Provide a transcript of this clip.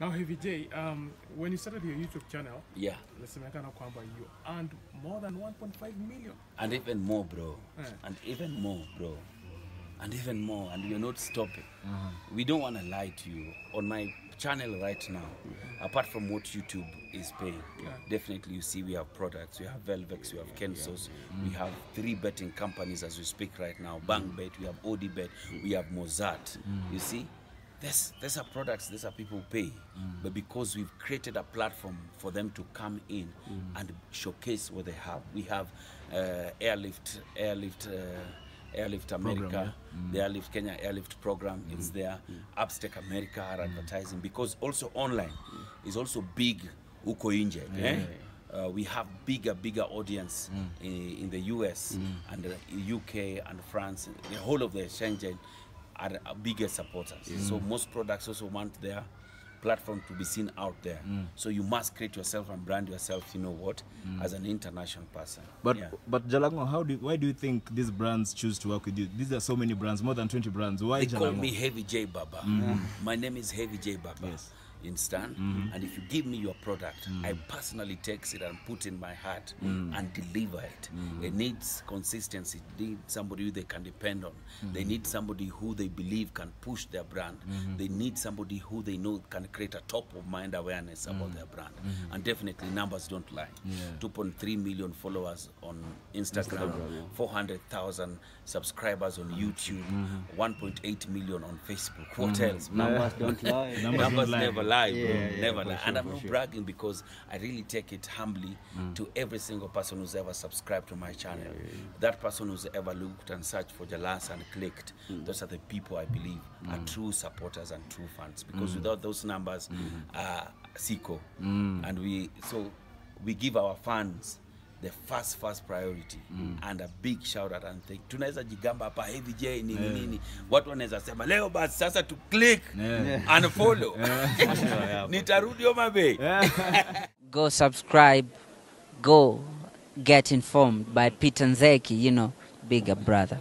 Now, Heavy J, when you started your YouTube channel, yeah, you earned more than 1.5 million. And even more, bro. And even more, bro. And even more. And you're not stopping. We don't want to lie to you. On my channel right now, apart from what YouTube is paying, definitely you see we have products. We have Velvex, we have Kensos, we have 3 betting companies as we speak right now. BankBet, we have ODBet, we have Mozart. You see? These are products, these are people who pay, but because we've created a platform for them to come in and showcase what they have. We have airlift America, program, the airlift Kenya airlift program is there, Upstack America are advertising, because also online is also big uko inje. We have bigger audience in the US and the UK and France, the whole of the Schengen are our biggest supporters. So most products also want their platform to be seen out there. So you must create yourself and brand yourself, you know what, as an international person. But but Jalango, why do you think these brands choose to work with you? These are so many brands, more than 20 brands. Why Jalango? They call me Heavy J Baba. My name is Heavy J Baba. Yes. You understand? And if you give me your product, I personally take it and put in my heart and deliver it. It needs consistency. It needs somebody who they can depend on. They need somebody who they believe can push their brand. They need somebody who they know can create a top of mind awareness about their brand. And definitely numbers don't lie. 2.3 million followers on Instagram, 400,000 subscribers on YouTube, 1.8 million on Facebook. What else? Numbers don't lie. Numbers never lie, bro. Never lie. And I'm not bragging, because I really take it humbly to every single person who's ever subscribed to my channel. That person who's ever looked and searched for Jalango and clicked, those are the people I believe are true supporters and true fans, because without those numbers, Siko, and we give our fans the first priority and a big shout out and think tunaweza jigamba hapa Heavy J nini nini, watu wanaweza sema leo basi sasa to click and follow nitarudi Homa Bay. Go subscribe, go get informed by Peter Nzeki, you know, bigger brother.